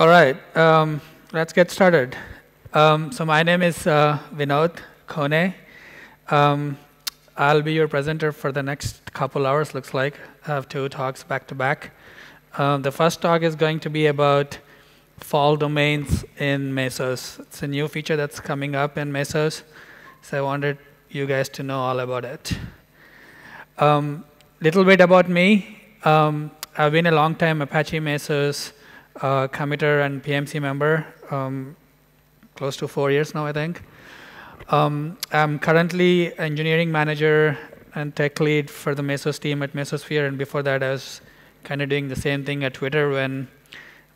All right, let's get started. So my name is Vinod Kone. I'll be your presenter for the next couple hours, looks like. I have two talks back to back. The first talk is going to be about fall domains in Mesos. It's a new feature that's coming up in Mesos, so I wanted you guys to know all about it. Little bit about me. I've been a long time Apache Mesos committer and PMC member, close to 4 years now, I think. I'm currently engineering manager and tech lead for the Mesos team at Mesosphere, and before that I was kind of doing the same thing at Twitter when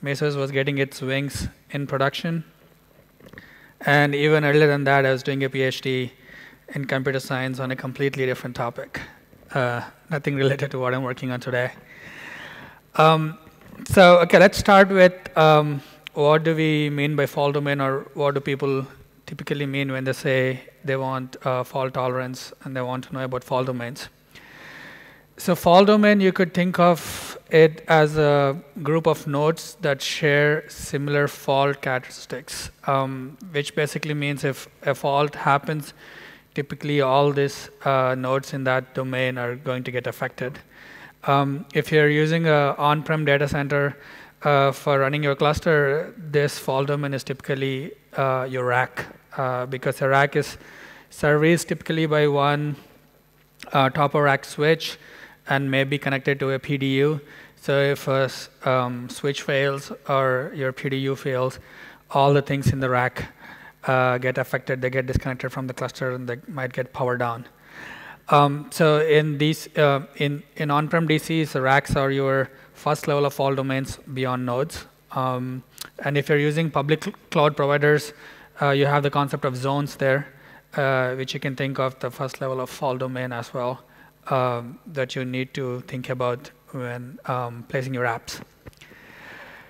Mesos was getting its wings in production. And even earlier than that, I was doing a PhD in computer science on a completely different topic. Nothing related to what I'm working on today. So okay, let's start with what do we mean by fault domain, or what do people typically mean when they say they want fault tolerance and they want to know about fault domains. So fault domain, you could think of it as a group of nodes that share similar fault characteristics, which basically means if a fault happens, typically all these nodes in that domain are going to get affected. If you're using an on-prem data center for running your cluster, this fault domain is typically your rack, because a rack is serviced typically by one top-of-rack switch and may be connected to a PDU. So if a switch fails or your PDU fails, all the things in the rack get affected. They get disconnected from the cluster and they might get powered down. So in these in on-prem DCs, racks are your first level of fault domains beyond nodes. And if you're using public cloud providers, you have the concept of zones there, which you can think of the first level of fault domain as well, that you need to think about when placing your apps.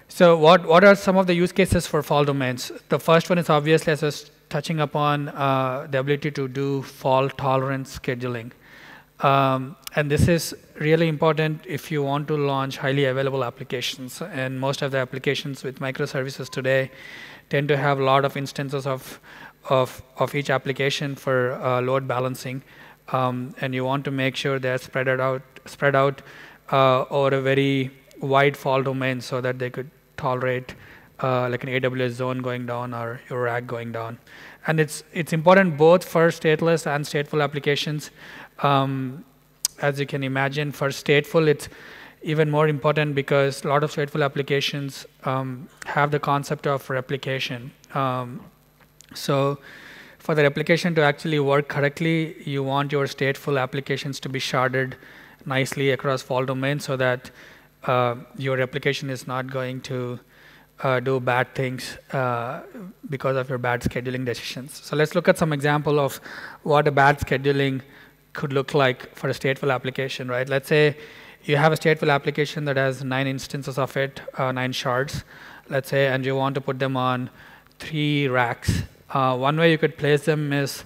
So what are some of the use cases for fault domains? The first one is obviously, as I was touching upon, the ability to do fault tolerance scheduling. And this is really important if you want to launch highly available applications. And most of the applications with microservices today tend to have a lot of instances of each application for load balancing. And you want to make sure they're spread out over a very wide fault domain so that they could tolerate like an AWS zone going down or your rack going down. And it's important both for stateless and stateful applications. As you can imagine, for stateful, it's even more important because a lot of stateful applications have the concept of replication. So for the replication to actually work correctly, you want your stateful applications to be sharded nicely across fault domains so that your replication is not going to do bad things because of your bad scheduling decisions. So let's look at some example of what a bad scheduling could look like for a stateful application, right? Let's say you have a stateful application that has 9 instances of it, 9 shards, let's say, and you want to put them on 3 racks. One way you could place them is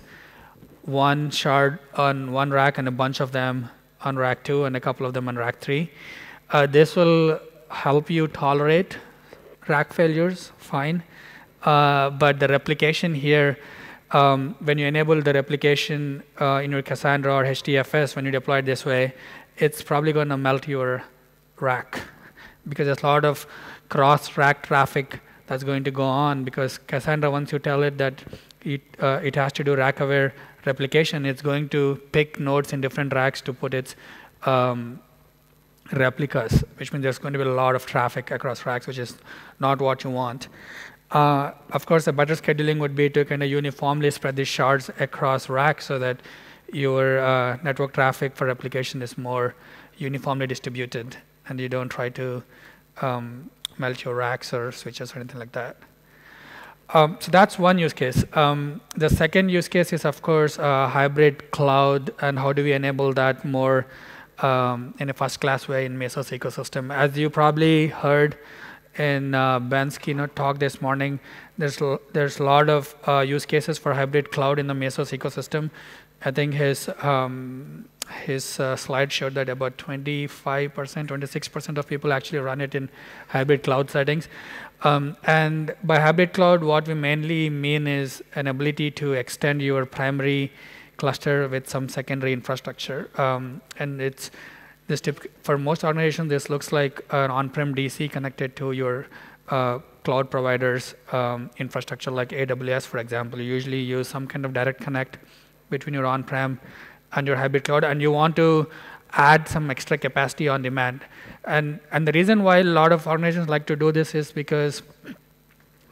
one shard on one rack and a bunch of them on rack 2 and a couple of them on rack 3. This will help you tolerate rack failures, fine. But the replication here, when you enable the replication in your Cassandra or HDFS, when you deploy it this way, it's probably going to melt your rack because there's a lot of cross-rack traffic that's going to go on because Cassandra, once you tell it that it has to do rack-aware replication, it's going to pick nodes in different racks to put its replicas, which means there's going to be a lot of traffic across racks, which is not what you want. Of course, a better scheduling would be to kind of uniformly spread these shards across racks so that your network traffic for replication is more uniformly distributed and you don't try to melt your racks or switches or anything like that. So that's one use case. The second use case is, of course, hybrid cloud, and how do we enable that more in a first-class way in Mesos ecosystem. As you probably heard in Ben's keynote talk this morning, there's a lot of use cases for hybrid cloud in the Mesos ecosystem. I think his his slide showed that about 25%, 26% of people actually run it in hybrid cloud settings. And by hybrid cloud, what we mainly mean is an ability to extend your primary cluster with some secondary infrastructure. And it's this tip, for most organizations, this looks like an on-prem DC connected to your cloud providers infrastructure, like AWS, for example. You usually use some kind of direct connect between your on-prem and your hybrid cloud, and you want to add some extra capacity on demand. And the reason why a lot of organizations like to do this is because a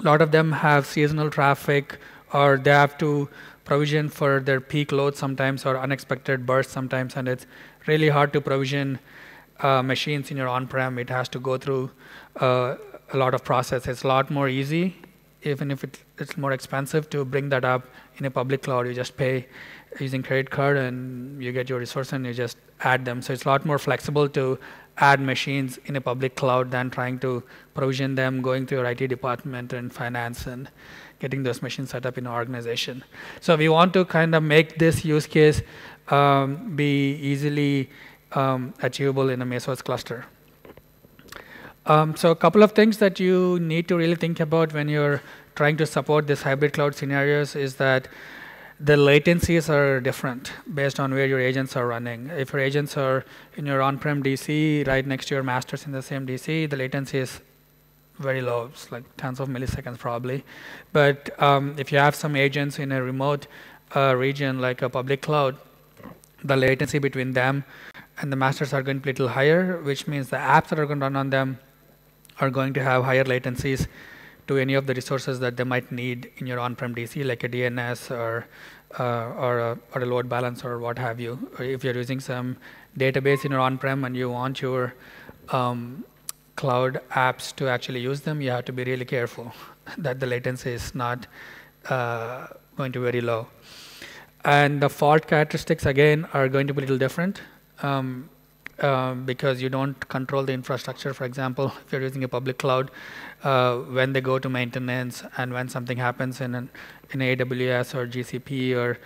lot of them have seasonal traffic, or they have to provision for their peak load sometimes, or unexpected bursts sometimes, and it's really hard to provision machines in your on-prem. It has to go through a lot of process. It's a lot more easy, even if it's more expensive, to bring that up in a public cloud. You just pay using credit card, and you get your resource, and you just add them. So it's a lot more flexible to add machines in a public cloud than trying to provision them, going through your IT department and finance, and getting those machines set up in an organization. So we want to kind of make this use case be easily achievable in a Mesos cluster. So a couple of things that you need to really think about when you're trying to support these hybrid cloud scenarios is that the latencies are different based on where your agents are running. If your agents are in your on-prem DC, right next to your masters in the same DC, the latency is very low. It's like tens of milliseconds probably. But if you have some agents in a remote region, like a public cloud, the latency between them and the masters are going to be a little higher, which means the apps that are going to run on them are going to have higher latencies to any of the resources that they might need in your on-prem DC, like a DNS or a load balancer or what have you. Or if you're using some database in your on-prem and you want your cloud apps to actually use them, you have to be really careful that the latency is not going to be very low. And the fault characteristics, again, are going to be a little different because you don't control the infrastructure. For example, if you're using a public cloud, when they go to maintenance and when something happens in AWS or GCP or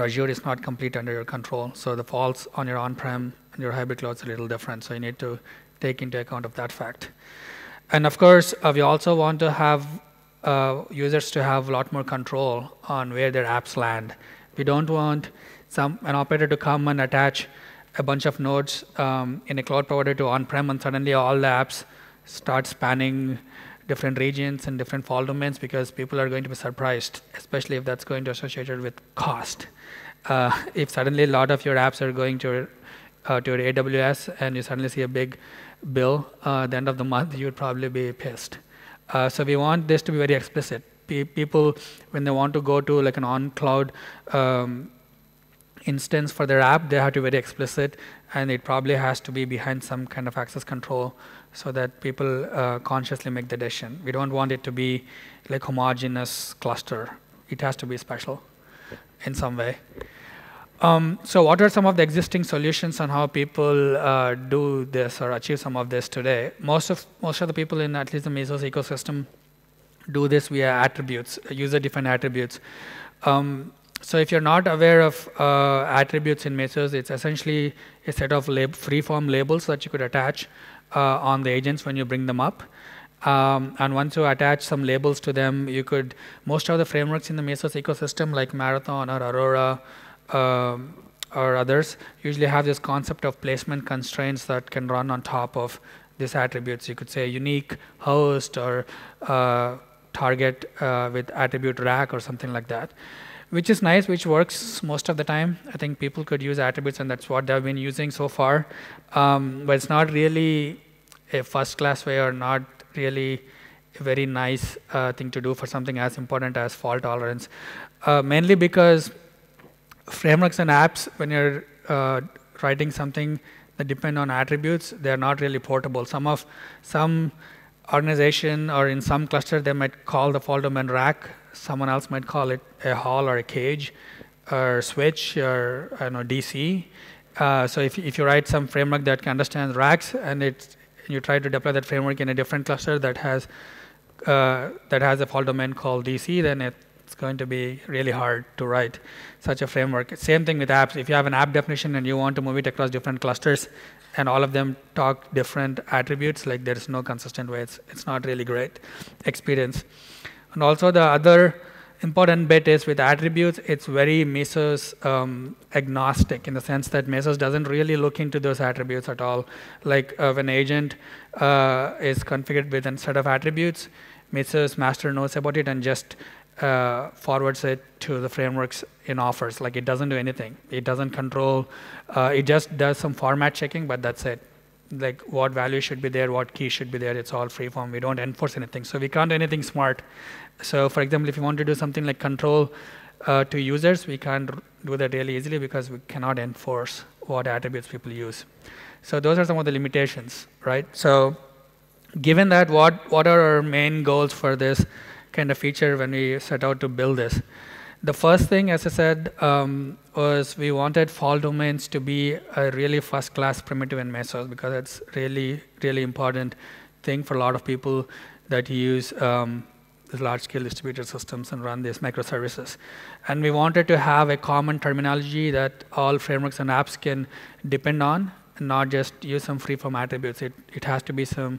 Azure is not completely under your control. So the faults on your on-prem and your hybrid clouds are a little different. So you need to take into account of that fact. And of course, we also want to have users to have a lot more control on where their apps land. We don't want an operator to come and attach a bunch of nodes in a cloud provider to on-prem, and suddenly all the apps start spanning different regions and different fault domains, because people are going to be surprised, especially if that's going to associated with cost. If suddenly a lot of your apps are going to your AWS and you suddenly see a big bill at the end of the month, you would probably be pissed. So we want this to be very explicit. People, when they want to go to like an on-cloud instance for their app, they have to be very explicit, and it probably has to be behind some kind of access control so that people consciously make the decision. We don't want it to be like homogeneous cluster. It has to be special in some way. So what are some of the existing solutions on how people do this or achieve some of this today? Most of the people in at least the Mesos ecosystem do this via attributes, user-defined attributes. So if you're not aware of attributes in Mesos, it's essentially a set of free-form labels that you could attach on the agents when you bring them up. And once you attach some labels to them, you could, most of the frameworks in the Mesos ecosystem, like Marathon or Aurora or others, usually have this concept of placement constraints that can run on top of these attributes. You could say unique host or target with attribute rack or something like that, which is nice, which works most of the time. I think people could use attributes, and that's what they've been using so far. But it's not really a first-class way, or not really a very nice thing to do for something as important as fault tolerance, mainly because frameworks and apps, when you're writing something that depend on attributes, they're not really portable. Some organization or in some cluster, they might call the fault domain rack. Someone else might call it a hall or a cage or switch or, I don't know, DC. So if you write some framework that can understand racks, and you try to deploy that framework in a different cluster that has a fault domain called DC, then it it's going to be really hard to write such a framework. Same thing with apps. If you have an app definition and you want to move it across different clusters and all of them talk different attributes, like there's no consistent way. It's not really great experience. And also the other important bit is with attributes, it's very Mesos agnostic in the sense that Mesos doesn't really look into those attributes at all. Like if an agent is configured with a set of attributes, Mesos master knows about it and just forwards it to the frameworks in offers. Like it doesn't do anything. It doesn't control. It just does some format checking, but that's it. Like what value should be there, what key should be there, it's all freeform. We don't enforce anything. So we can't do anything smart. So for example, if you want to do something like control to users, we can't do that really easily because we cannot enforce what attributes people use. So those are some of the limitations, right? So given that, what are our main goals for this kind of feature when we set out to build this? The first thing, as I said, was we wanted fault domains to be a really first-class primitive in Mesos because it's really, really important thing for a lot of people that use large-scale distributed systems and run these microservices. And we wanted to have a common terminology that all frameworks and apps can depend on, and not just use some free-form attributes. It has to be some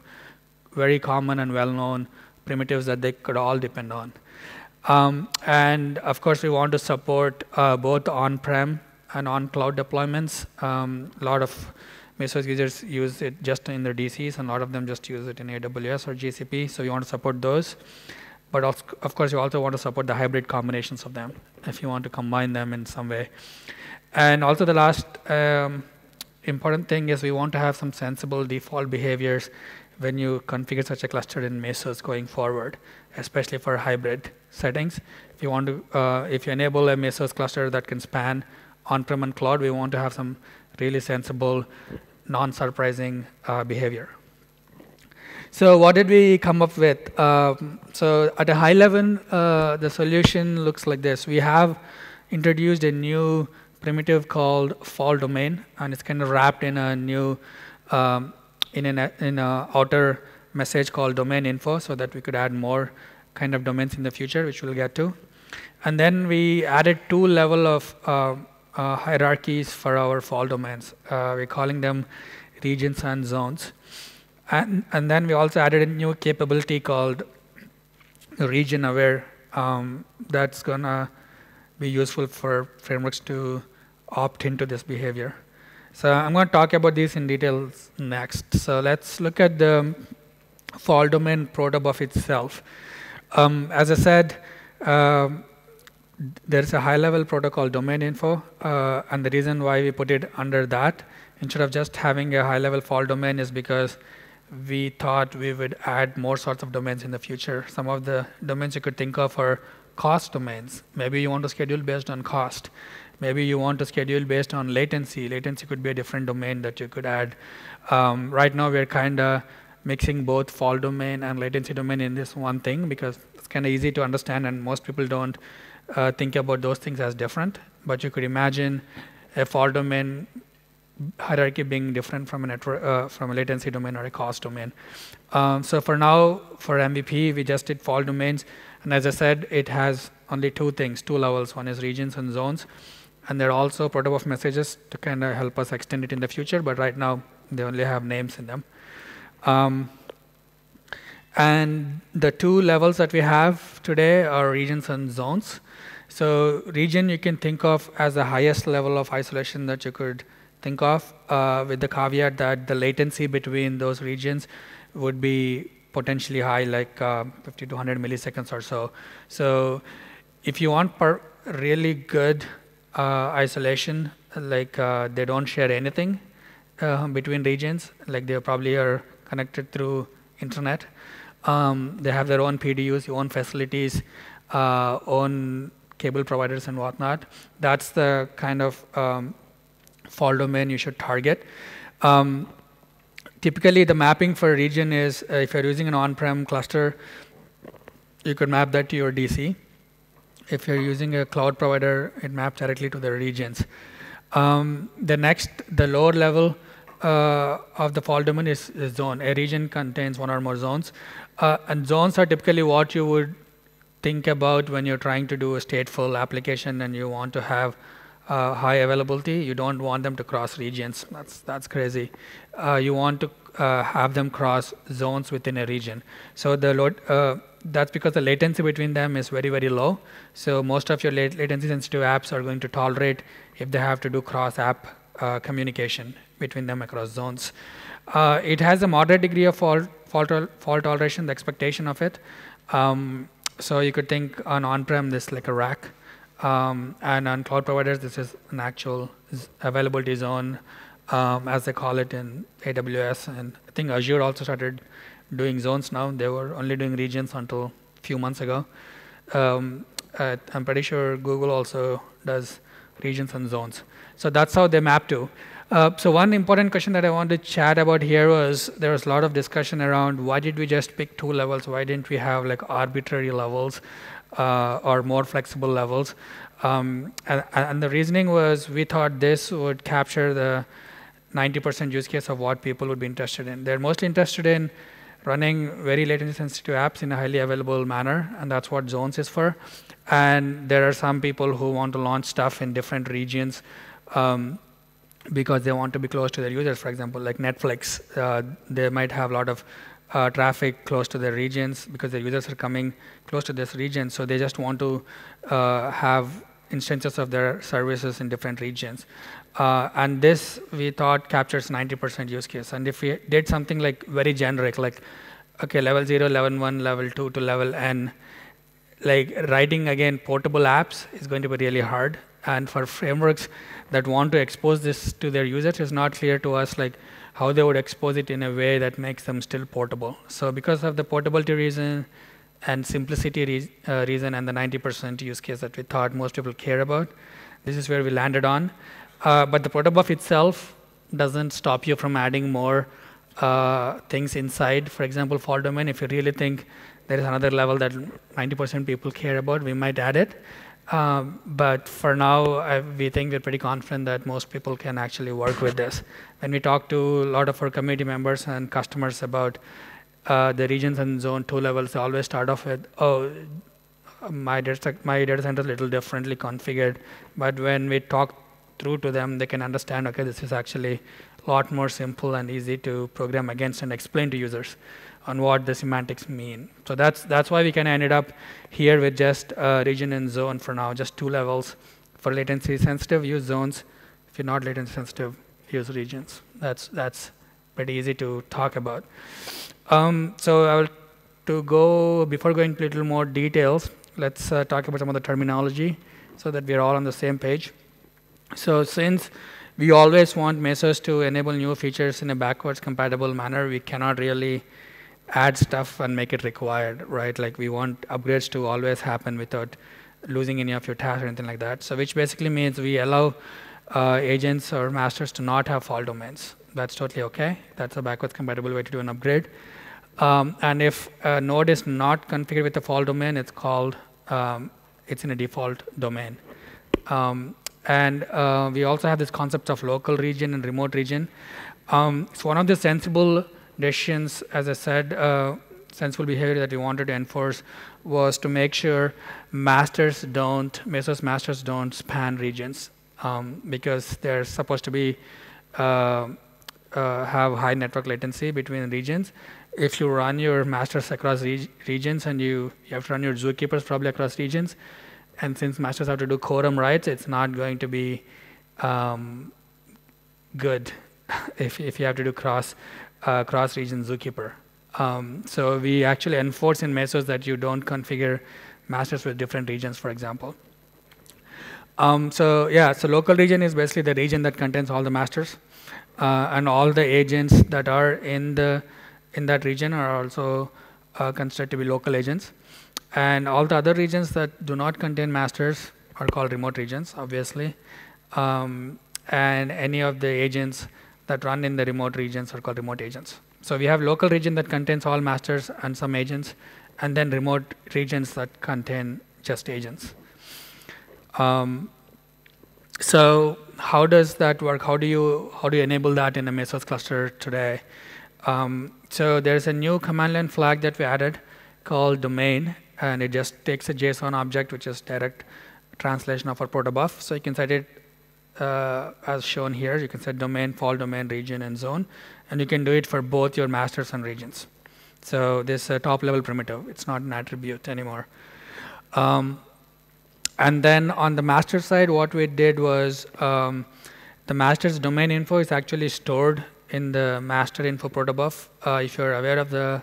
very common and well-known primitives that they could all depend on. And of course, we want to support both on-prem and on-cloud deployments. A lot of Mesos users use it just in their DCs, and a lot of them just use it in AWS or GCP, so we want to support those. But of course, you also want to support the hybrid combinations of them if you want to combine them in some way. And also the last important thing is we want to have some sensible default behaviors when you configure such a cluster in Mesos going forward, especially for hybrid settings. If you want to, if you enable a Mesos cluster that can span on-prem and cloud, we want to have some really sensible, non-surprising behavior. So what did we come up with? So at a high level, the solution looks like this. We have introduced a new primitive called fault domain, and it's kind of wrapped in a new in an outer message called domain info, so that we could add more kind of domains in the future, which we'll get to. And then we added 2 level of hierarchies for our fault domains. We're calling them regions and zones. And then we also added a new capability called region aware that's gonna be useful for frameworks to opt into this behavior. So I'm going to talk about these in detail next. So let's look at the fault domain protobuf itself. As I said, there's a high-level protocol domain info, and the reason why we put it under that instead of just having a high-level fault domain is because we thought we would add more sorts of domains in the future. Some of the domains you could think of are cost domains. Maybe you want to schedule based on cost. Maybe you want to schedule based on latency. Latency could be a different domain that you could add. Right now, we're kind of mixing both fault domain and latency domain in this one thing because it's kind of easy to understand, and most people don't think about those things as different. But you could imagine a fault domain hierarchy being different from a network, from a latency domain or a cost domain. So for now, for MVP, we just did fault domains. And as I said, it has only 2 things, 2 levels. One is regions and zones. And there are also protobuf messages to kind of help us extend it in the future, but right now they only have names in them. And the 2 levels that we have today are regions and zones. So region you can think of as the highest level of isolation that you could think of, with the caveat that the latency between those regions would be potentially high, like 50 to 100 milliseconds or so. So if you want really good isolation, like they don't share anything between regions, like they probably are connected through internet. They have their own PDUs, own facilities, own cable providers and whatnot. That's the kind of fault domain you should target. Typically, the mapping for a region is, if you're using an on-prem cluster, you could map that to your DC. If you're using a cloud provider, it maps directly to the regions. The lower level of the fault domain is zone. A region contains 1 or more zones. And zones are typically what you would think about when you're trying to do a stateful application and you want to have high availability. You don't want them to cross regions. That's crazy. You want to have them cross zones within a region. So the load, that's because the latency between them is very, very low. So most of your latency-sensitive apps are going to tolerate if they have to do cross-app communication between them across zones. It has a moderate degree of fault toleration, the expectation of it. So you could think on on-prem, this is like a rack. And on cloud providers, this is an actual availability zone, as they call it in AWS. And I think Azure also started doing zones now. They were only doing regions until a few months ago. I'm pretty sure Google also does regions and zones. So that's how they map to. So one important question that I want to chat about here was there was a lot of discussion around why did we just pick two levels? Why didn't we have like arbitrary levels or more flexible levels? And the reasoning was we thought this would capture the 90% use case of what people would be interested in. They're mostly interested in running very latency-sensitive apps in a highly available manner, and that's what zones is for. And there are some people who want to launch stuff in different regions because they want to be close to their users. For example, like Netflix, they might have a lot of traffic close to their regions because their users are coming close to this region, so they just want to have instances of their services in different regions. And this, we thought, captures 90% use case. And if we did something like very generic, like, okay, level 0, level 1, level 2 to level n, like writing, again, portable apps is going to be really hard. And for frameworks that want to expose this to their users, it's not clear to us like how they would expose it in a way that makes them still portable. So because of the portability reason and simplicity reason and the 90% use case that we thought most people care about, this is where we landed on. But the protobuf itself doesn't stop you from adding more things inside. For example, fault domain, if you really think there is another level that 90% people care about, we might add it. But for now, we think we're pretty confident that most people can actually work with this. When we talk to a lot of our community members and customers about the regions and zone 2 levels, they always start off with, oh, my data center is a little differently configured. But when we talk through to them, they can understand, OK, this is actually a lot more simple and easy to program against and explain to users on what the semantics mean. So that's why we kind of ended up here with just region and zone for now, just two levels. For latency sensitive, use zones. If you're not latency sensitive, use regions. That's pretty easy to talk about. So I will before going into a little more details, let's talk about some of the terminology so that we're all on the same page. So since we always want Mesos to enable new features in a backwards compatible manner, we cannot really add stuff and make it required, right? Like we want upgrades to always happen without losing any of your tasks or anything like that. So which basically means we allow agents or masters to not have fault domains. That's totally okay. That's a backwards compatible way to do an upgrade. And if a node is not configured with a fault domain, it's called, it's in a default domain. And we also have this concept of local region and remote region. It's one of the sensible decisions, as I said, sensible behavior that we wanted to enforce was to make sure Mesos masters don't span regions because they're supposed to be have high network latency between regions. If you run your masters across regions and you have to run your ZooKeepers probably across regions, and since masters have to do quorum writes, it's not going to be good if you have to do cross-region ZooKeeper. So we actually enforce in Mesos that you don't configure masters with different regions, for example. So local region is basically the region that contains all the masters, and all the agents that are in that region are also considered to be local agents. And all the other regions that do not contain masters are called remote regions, obviously. And any of the agents that run in the remote regions are called remote agents. So we have local region that contains all masters and some agents, and then remote regions that contain just agents. So how does that work? How do you enable that in a Mesos cluster today? So there's a new command line flag that we added called domain, and it just takes a JSON object, which is direct translation of our protobuf. So you can set it as shown here. You can set domain, fall domain, region, and zone. And you can do it for both your masters and regions. So this is a top-level primitive. It's not an attribute anymore. And then on the master side, what we did was the master's domain info is actually stored in the master info protobuf. If you're aware of the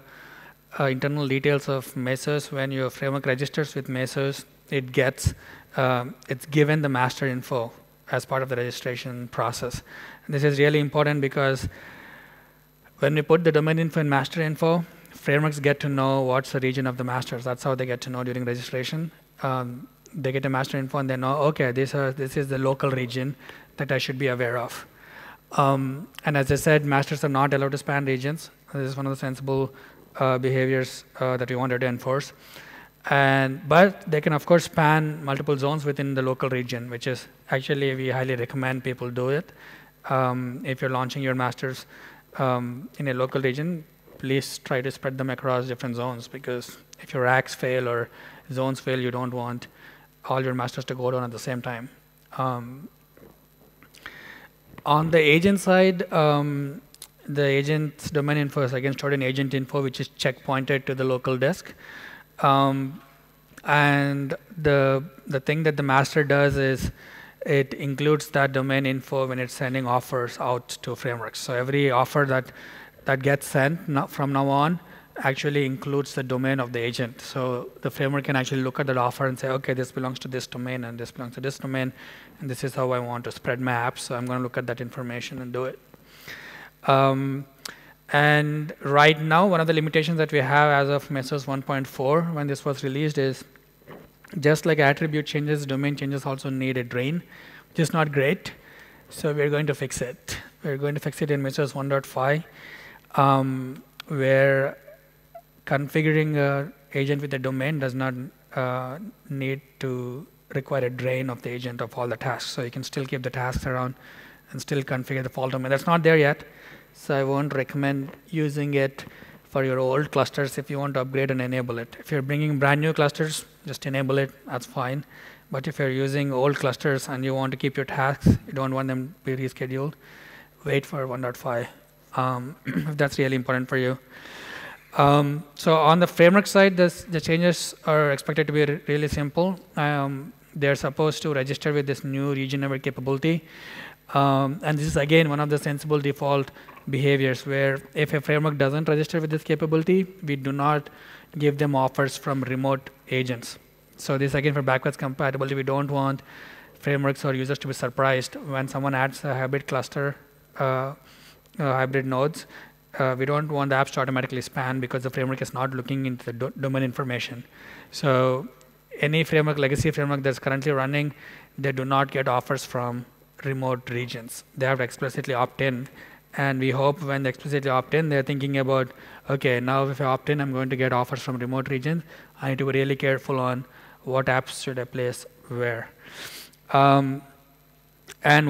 internal details of Mesos, when your framework registers with Mesos, it gets, it's given the master info as part of the registration process. And this is really important because when we put the domain info in master info, frameworks get to know what's the region of the masters. That's how they get to know during registration. They get a master info and they know, okay, this is the local region that I should be aware of. And as I said, masters are not allowed to span regions. This is one of the sensible behaviors that we wanted to enforce. But they can, of course, span multiple zones within the local region, which is actually we highly recommend people do it. If you're launching your masters in a local region, please try to spread them across different zones, because if your racks fail or zones fail, you don't want all your masters to go down at the same time. On the agent side, the agent's domain info is again stored in agent info, which is checkpointed to the local disk. And the thing that the master does is it includes that domain info when it's sending offers out to frameworks. So every offer that gets sent from now on actually includes the domain of the agent. So the framework can actually look at that offer and say, okay, this belongs to this domain and this belongs to this domain, and this is how I want to spread my apps. So I'm going to look at that information and do it. And right now, one of the limitations that we have as of Mesos 1.4 when this was released is just like attribute changes, domain changes also need a drain, which is not great. So we're going to fix it. We're going to fix it in Mesos 1.5 where configuring an agent with a domain does not need to require a drain of the agent of all the tasks. So you can still keep the tasks around and still configure the fault domain. That's not there yet. So I won't recommend using it for your old clusters if you want to upgrade and enable it. If you're bringing brand new clusters, just enable it. That's fine. But if you're using old clusters and you want to keep your tasks, you don't want them to be rescheduled, wait for 1.5 if that's really important for you. So on the framework side, the changes are expected to be really simple. They're supposed to register with this new region-aware capability. And this is, again, one of the sensible default behaviors where if a framework doesn't register with this capability, we do not give them offers from remote agents. So this, again, for backwards compatibility, we don't want frameworks or users to be surprised when someone adds a hybrid cluster, hybrid nodes. We don't want the apps to automatically span because the framework is not looking into the domain information. So any framework, legacy framework that's currently running, they do not get offers from remote regions. They have to explicitly opt in. And we hope when they explicitly opt in, they're thinking about, OK, now if I opt in, I'm going to get offers from remote regions. I need to be really careful on what apps should I place where. And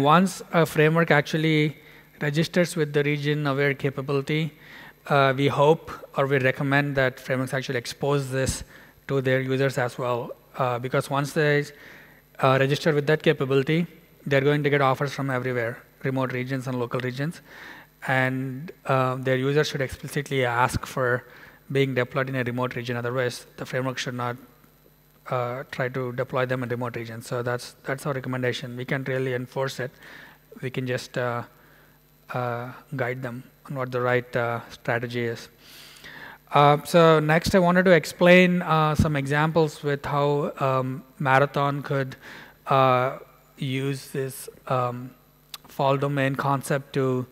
once a framework actually registers with the region-aware capability, we hope or we recommend that frameworks actually expose this to their users as well. Because once they register with that capability, they're going to get offers from everywhere, remote regions and local regions. And their users should explicitly ask for being deployed in a remote region. Otherwise, the framework should not try to deploy them in remote regions. So that's our recommendation. We can't really enforce it. We can just guide them on what the right strategy is. So next, I wanted to explain some examples with how Marathon could use this fault domain concept to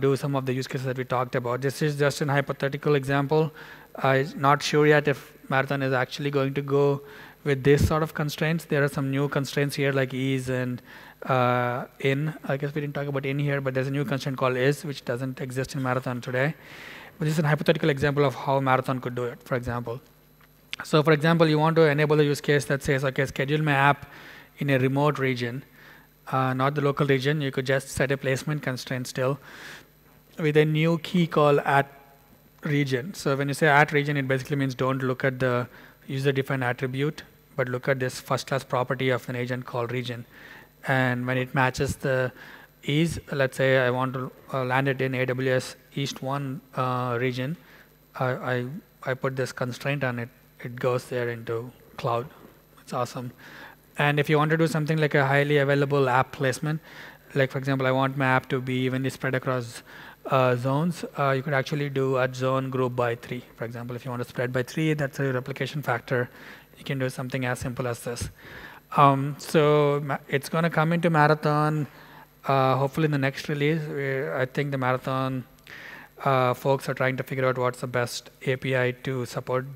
do some of the use cases that we talked about. This is just an hypothetical example. I'm not sure yet if Marathon is actually going to go with this sort of constraints. There are some new constraints here like is and in. I guess we didn't talk about in here, but there's a new constraint called is, which doesn't exist in Marathon today. But this is a hypothetical example of how Marathon could do it, for example. So for example, you want to enable a use case that says, OK, schedule my app in a remote region, not the local region. You could just set a placement constraint still with a new key called @region. So when you say @region, it basically means don't look at the user-defined attribute, but look at this first-class property of an agent called region. And when it matches the is, let's say I want to land it in AWS East 1 region, I put this constraint on it. It goes there into cloud. It's awesome. And if you want to do something like a highly available app placement, like for example, I want my app to be evenly spread across zones, you could actually do a zone group by 3. For example, if you want to spread by 3, that's a replication factor. You can do something as simple as this. So it's going to come into Marathon, hopefully in the next release. I think the Marathon folks are trying to figure out what's the best API to support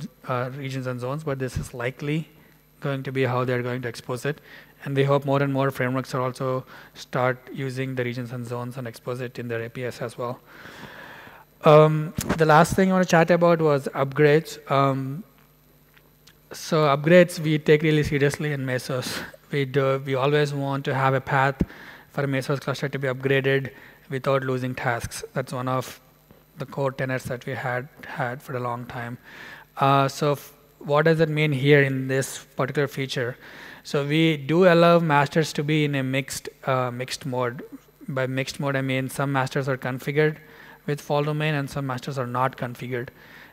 regions and zones, but this is likely going to be how they're going to expose it. And we hope more and more frameworks are also start using the regions and zones and expose it in their APIs as well. The last thing I want to chat about was upgrades. So upgrades we take really seriously in Mesos. We always want to have a path for a Mesos cluster to be upgraded without losing tasks. That's one of the core tenets that we had for a long time. So what does it mean here in this particular feature? So we do allow masters to be in a mixed mode. By mixed mode, I mean some masters are configured with fall domain and some masters are not configured.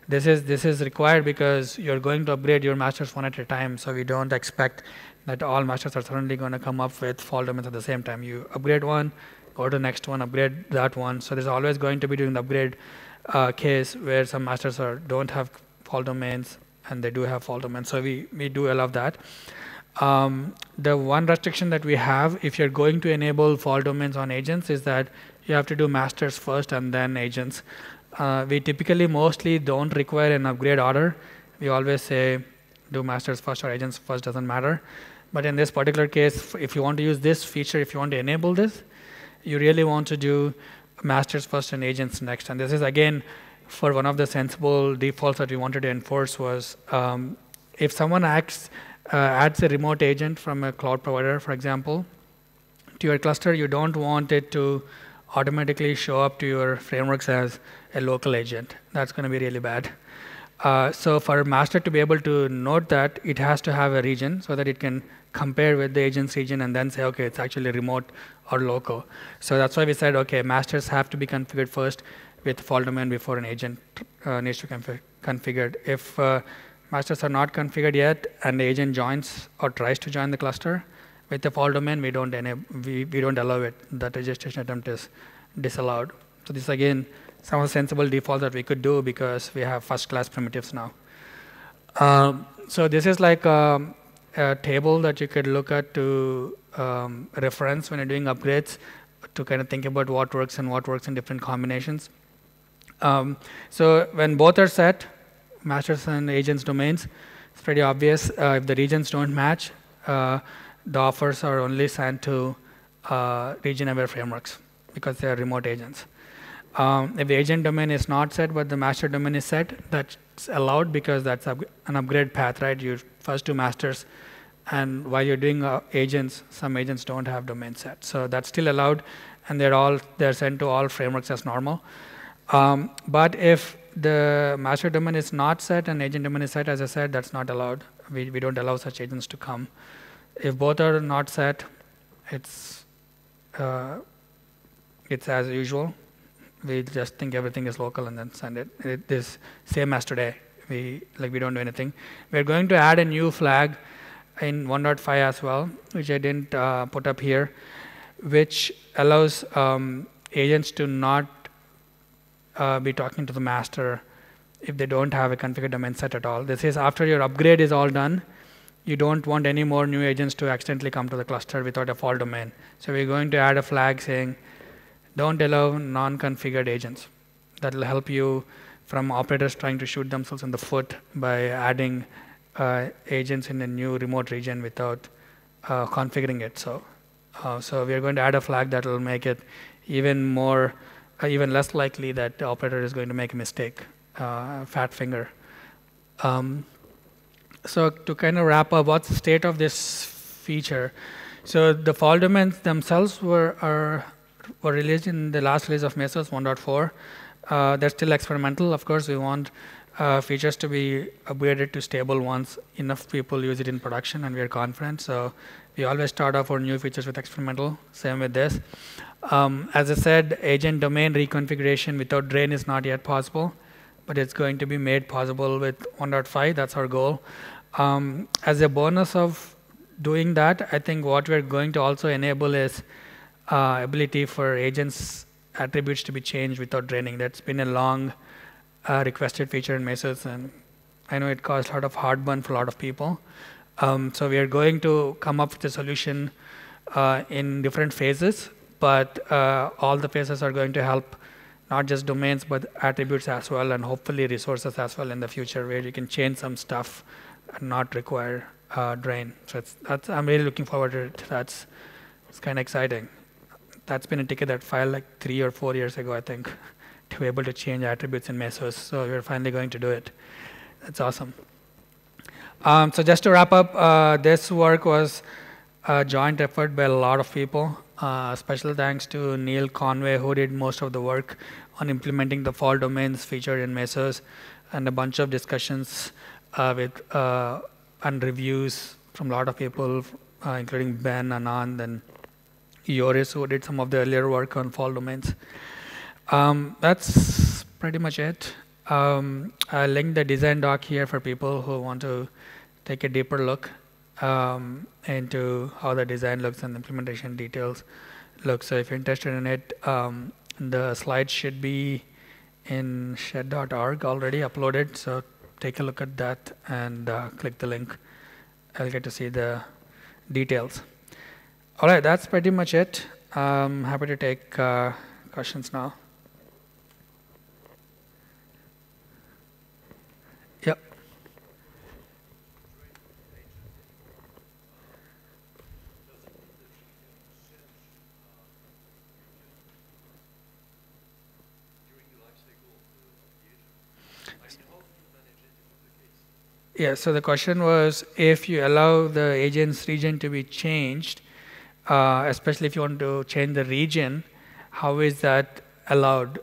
This is required because you're going to upgrade your masters one at a time, so we don't expect that all masters are suddenly going to come up with fault domains at the same time. You upgrade one, go to the next one, upgrade that one. So there's always going to be doing the upgrade case where some masters don't have fault domains and they do have fault domains. So we do allow that. The one restriction that we have if you're going to enable fault domains on agents is that you have to do masters first and then agents. We typically mostly don't require an upgrade order. We always say do masters first or agents first, doesn't matter. But in this particular case, if you want to use this feature, if you want to enable this, you really want to do masters first and agents next. And this is again for one of the sensible defaults that we wanted to enforce was if someone adds a remote agent from a cloud provider, for example, to your cluster, you don't want it to automatically show up to your frameworks as a local agent. That's going to be really bad. So for a master to be able to note that, it has to have a region so that it can compare with the agent's region and then say, OK, it's actually remote or local. So that's why we said, OK, masters have to be configured first with fault domain before an agent needs to be configured. If masters are not configured yet and the agent joins or tries to join the cluster, with the fault domain, we don't allow it. That registration attempt is disallowed. So this, again, some of the sensible defaults that we could do because we have first-class primitives now. So this is like a table that you could look at to reference when you're doing upgrades to kind of think about what works in different combinations. So when both are set, masters and agents domains, it's pretty obvious. If the regions don't match, the offers are only sent to region-aware frameworks because they are remote agents. If the agent domain is not set but the master domain is set, that's allowed because that's an upgrade path, right? You first do masters, and while you're doing agents, some agents don't have domain set. So that's still allowed, and they're sent to all frameworks as normal. But if the master domain is not set and agent domain is set, as I said, that's not allowed. We don't allow such agents to come. If both are not set, it's as usual. We just think everything is local and then send it. It is same as today. We don't do anything. We're going to add a new flag in 1.5 as well, which I didn't put up here, which allows agents to not be talking to the master if they don't have a configured domain set at all. This is after your upgrade is all done. You don't want any more new agents to accidentally come to the cluster without a fault domain. So we're going to add a flag saying, don't allow non-configured agents. That will help you from operators trying to shoot themselves in the foot by adding agents in a new remote region without configuring it. So we're going to add a flag that will make it even less likely that the operator is going to make a mistake, fat finger. So to kind of wrap up, what's the state of this feature? So the fault domains themselves were released in the last release of Mesos 1.4. They're still experimental. Of course, we want features to be upgraded to stable once enough people use it in production, and we are confident. So we always start off our new features with experimental, same with this. As I said, agent domain reconfiguration without drain is not yet possible, but it's going to be made possible with 1.5. That's our goal. As a bonus of doing that, I think what we're going to also enable is ability for agents' attributes to be changed without draining. That's been a long requested feature in Mesos, and I know it caused a lot of heartburn for a lot of people. So we are going to come up with a solution in different phases, but all the phases are going to help not just domains, but attributes as well, and hopefully resources as well in the future, where you can change some stuff and not require drain. So I'm really looking forward to it. It's kind of exciting. That's been a ticket that filed like 3 or 4 years ago, I think, to be able to change attributes in Mesos, so we're finally going to do it. That's awesome. So just to wrap up, this work was a joint effort by a lot of people. Special thanks to Neil Conway, who did most of the work on implementing the fault domains feature in Mesos, and a bunch of discussions and reviews from a lot of people, including Ben, Anand, and Yoris, who did some of the earlier work on fault domains. That's pretty much it. I'll link the design doc here for people who want to take a deeper look into how the design looks and implementation details look. So if you're interested in it, the slides should be in shed.org already uploaded. So take a look at that and click the link. I'll get to see the details. All right, that's pretty much it. I'm happy to take questions now. Yep. Yeah, so the question was, if you allow the agent's region to be changed, especially if you want to change the region, how is that allowed?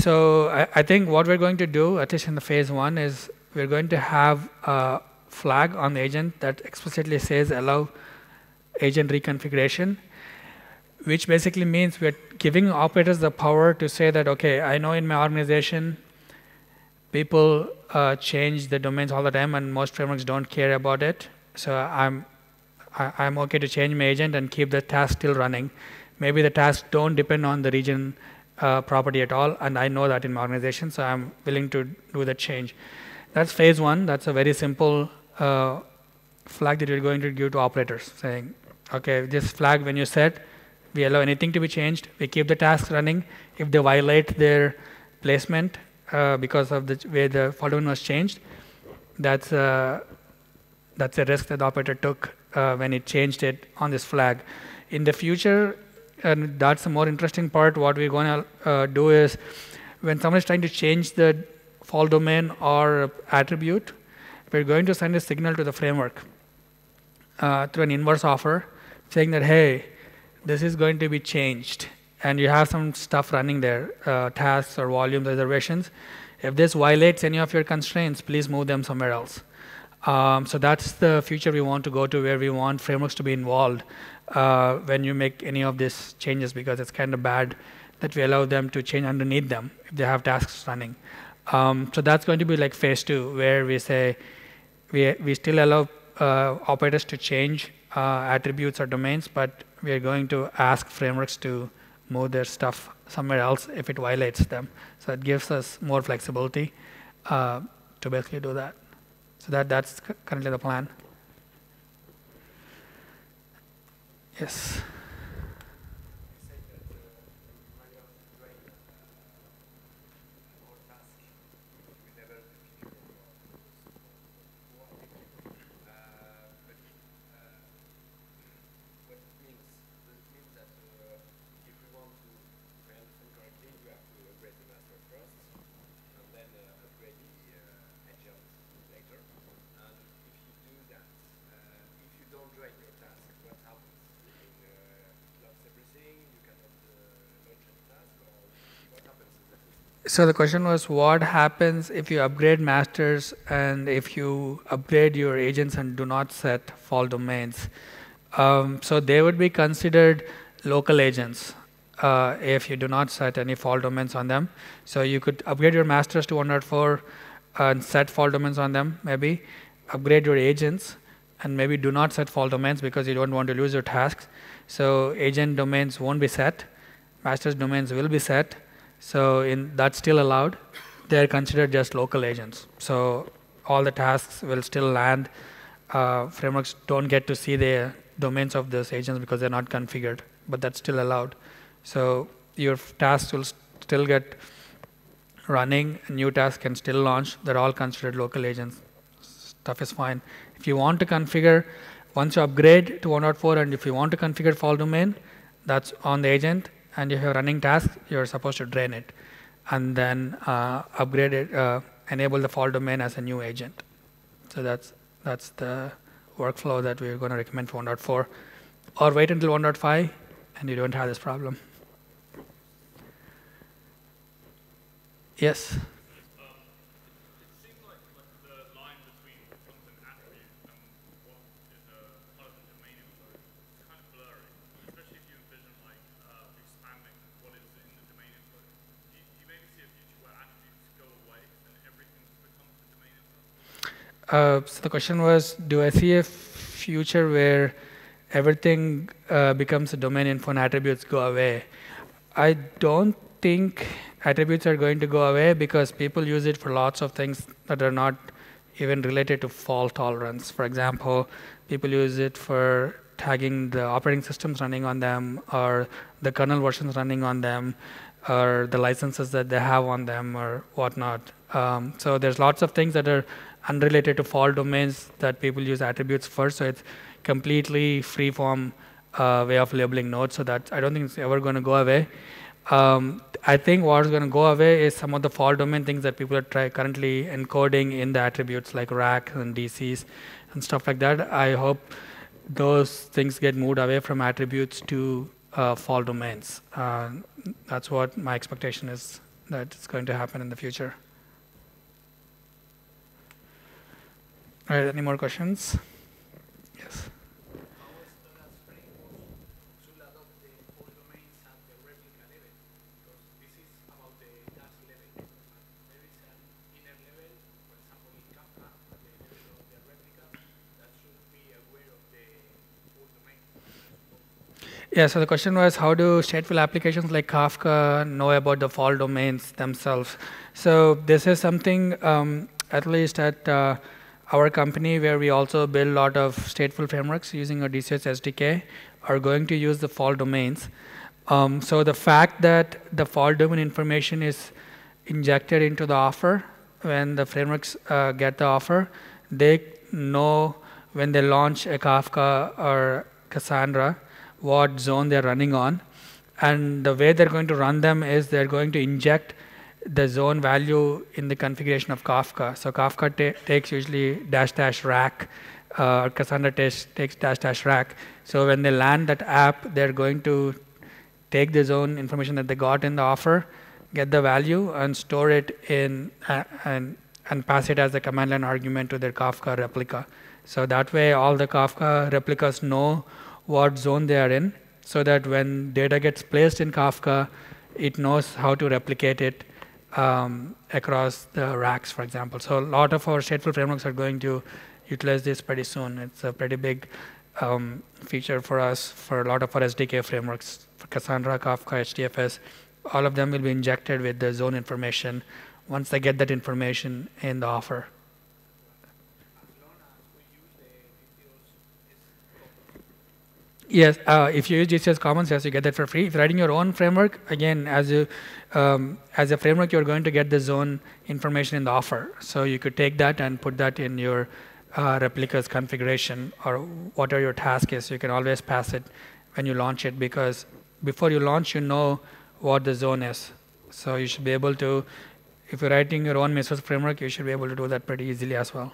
So I think what we're going to do, at least in the phase 1, is we're going to have a flag on the agent that explicitly says allow agent reconfiguration, which basically means we're giving operators the power to say that, okay, I know in my organization, people change the domains all the time, and most frameworks don't care about it. So I'm okay to change my agent and keep the task still running. Maybe the tasks don't depend on the region property at all, and I know that in my organization, so I'm willing to do the change. That's phase 1. That's a very simple flag that you're going to give to operators, saying, okay, this flag when you set, we allow anything to be changed, we keep the tasks running. If they violate their placement because of the way the fault domain was changed, that's a risk that the operator took when it changed it on this flag. In the future, and that's the more interesting part, what we're going to do is, when someone is trying to change the fault domain or attribute, we're going to send a signal to the framework through an inverse offer, saying that, hey, this is going to be changed, and you have some stuff running there, tasks or volumes, reservations. If this violates any of your constraints, please move them somewhere else. So that's the future we want to go to, where we want frameworks to be involved when you make any of these changes, because it's kind of bad that we allow them to change underneath them if they have tasks running. So that's going to be like phase 2, where we say we still allow operators to change attributes or domains, but we are going to ask frameworks to move their stuff somewhere else if it violates them. So it gives us more flexibility to basically do that. So that's currently the plan. Yes. So the question was, what happens if you upgrade masters and if you upgrade your agents and do not set fault domains? So they would be considered local agents if you do not set any fault domains on them. So you could upgrade your masters to 1.4 and set fault domains on them, maybe. Upgrade your agents and maybe do not set fault domains because you don't want to lose your tasks. So agent domains won't be set. Masters domains will be set. So that's still allowed. They're considered just local agents. So all the tasks will still land. Frameworks don't get to see the domains of those agents because they're not configured, but that's still allowed. So your tasks will still get running. New tasks can still launch. They're all considered local agents. Stuff is fine. If you want to configure, once you upgrade to 1.4 and if you want to configure fault domain, that's on the agent. And if you're running tasks, you're supposed to drain it and then upgrade it, enable the fault domain as a new agent. So that's the workflow that we're going to recommend for 1.4. Or wait until 1.5 and you don't have this problem. Yes? It seems like the line between content attributes and what is a part of the domain info is kind of blurry, especially if you envision like expanding what is in the domain info. Do you maybe see a future where attributes go away and everything becomes the domain info? So the question was, do I see a future where everything becomes a domain info and attributes go away? I don't think attributes are going to go away because people use it for lots of things that are not even related to fault tolerance. For example, people use it for tagging the operating systems running on them or the kernel versions running on them or the licenses that they have on them or whatnot. So there's lots of things that are unrelated to fault domains that people use attributes for, so it's completely free-form way of labeling nodes, so that I don't think it's ever going to go away. I think what's going to go away is some of the fault domain things that people are currently encoding in the attributes, like racks and DCs and stuff like that. I hope those things get moved away from attributes to fault domains. That's what my expectation is that it's going to happen in the future. All right, any more questions? Yes. Yeah, so the question was, how do stateful applications like Kafka know about the fault domains themselves? So this is something, at least at our company, where we also build a lot of stateful frameworks using our DCS SDK, are going to use the fault domains. So the fact that the fault domain information is injected into the offer, when the frameworks get the offer, they know when they launch a Kafka or Cassandra, what zone they're running on. And the way they're going to run them is they're going to inject the zone value in the configuration of Kafka. So Kafka takes usually -- rack, or Cassandra takes -- rack. So when they land that app, they're going to take the zone information that they got in the offer, get the value, and store it in, and pass it as a command line argument to their Kafka replica. So that way, all the Kafka replicas know what zone they are in, so that when data gets placed in Kafka, it knows how to replicate it across the racks, for example. So a lot of our stateful frameworks are going to utilize this pretty soon. It's a pretty big feature for us, for a lot of our SDK frameworks, for Cassandra, Kafka, HDFS. All of them will be injected with the zone information once they get that information in the offer. Yes, if you use GCS Commons, yes, you get that for free. If you're writing your own framework, again, as a framework, you're going to get the zone information in the offer. So you could take that and put that in your replica's configuration or whatever your task is. You can always pass it when you launch it, because before you launch, you know what the zone is. So you should be able to, if you're writing your own Mesos framework, you should be able to do that pretty easily as well.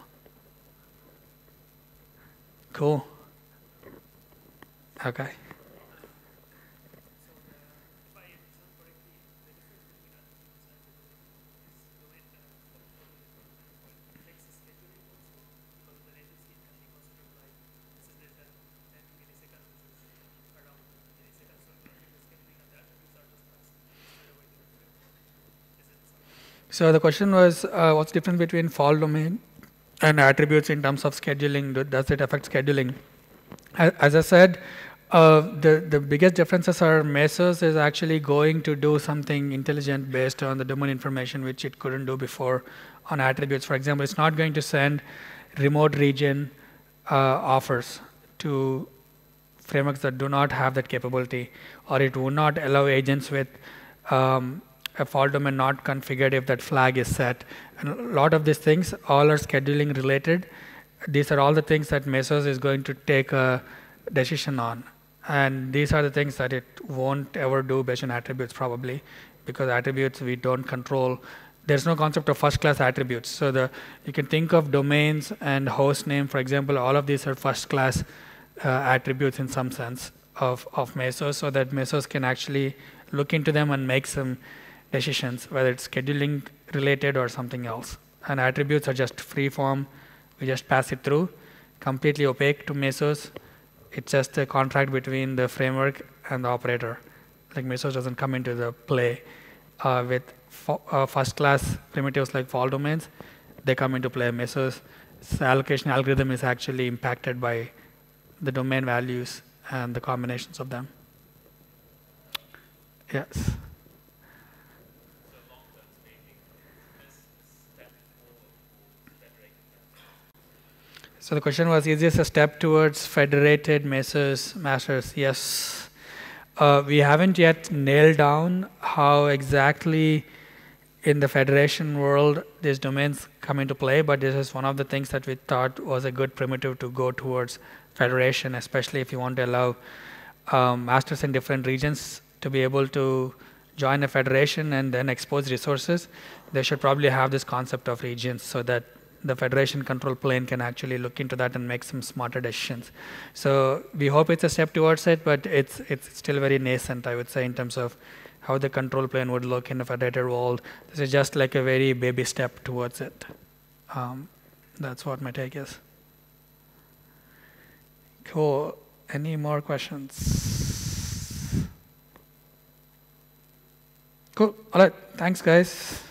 Cool. Okay. So the question was, what's the difference between fault domain and attributes in terms of scheduling? Does it affect scheduling? As I said, the biggest differences are Mesos is actually going to do something intelligent based on the domain information, which it couldn't do before on attributes. For example, it's not going to send remote region offers to frameworks that do not have that capability, or it would not allow agents with a fault domain not configured if that flag is set. And a lot of these things all are scheduling related. These are all the things that Mesos is going to take a decision on. And these are the things that it won't ever do based on attributes probably, because attributes we don't control. There's no concept of first-class attributes. So you can think of domains and host name, for example. All of these are first-class attributes in some sense of Mesos, so that Mesos can actually look into them and make some decisions, whether it's scheduling related or something else. And attributes are just free form. We just pass it through, completely opaque to Mesos. It's just a contract between the framework and the operator. Like Mesos doesn't come into the play with first-class primitives like fault domains. They come into play. Mesos' allocation algorithm is actually impacted by the domain values and the combinations of them. Yes. So the question was, is this a step towards federated Mesos masters? Yes. We haven't yet nailed down how exactly in the federation world these domains come into play, but this is one of the things that we thought was a good primitive to go towards federation, especially if you want to allow masters in different regions to be able to join a federation and then expose resources. They should probably have this concept of regions so that the federation control plane can actually look into that and make some smarter decisions. So we hope it's a step towards it, but it's still very nascent, I would say, in terms of how the control plane would look in the federated world. This is just like a very baby step towards it. That's what my take is. Cool. Any more questions? Cool. All right. Thanks, guys.